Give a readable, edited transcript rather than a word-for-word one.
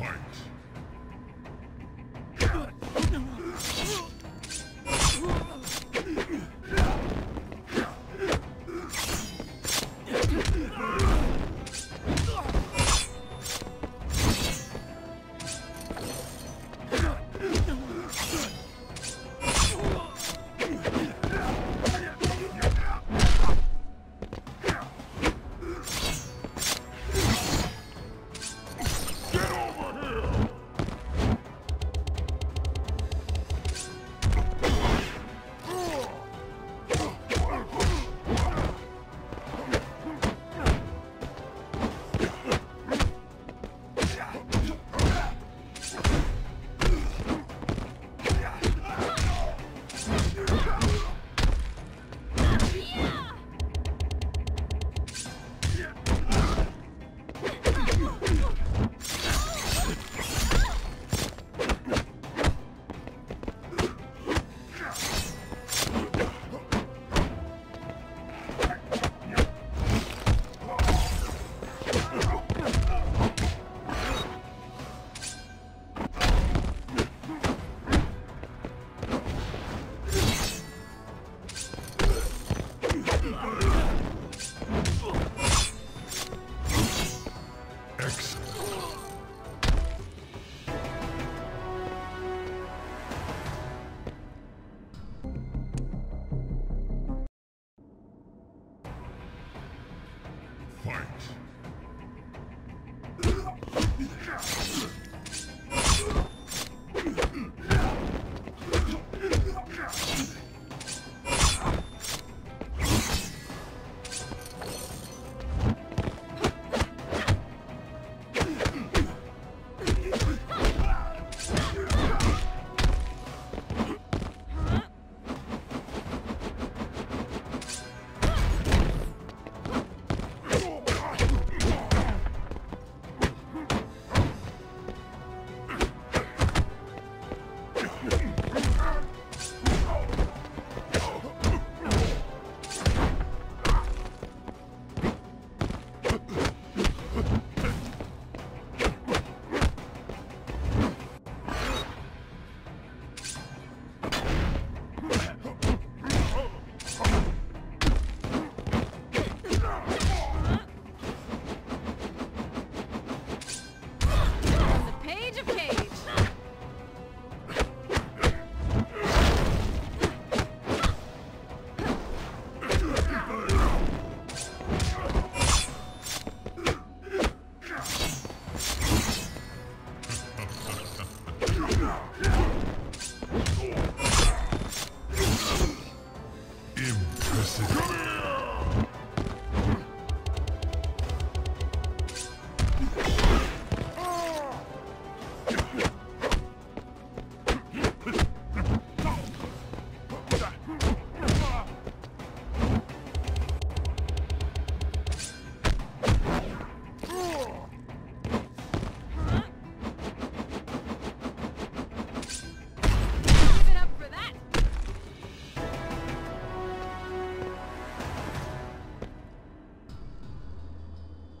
Fight!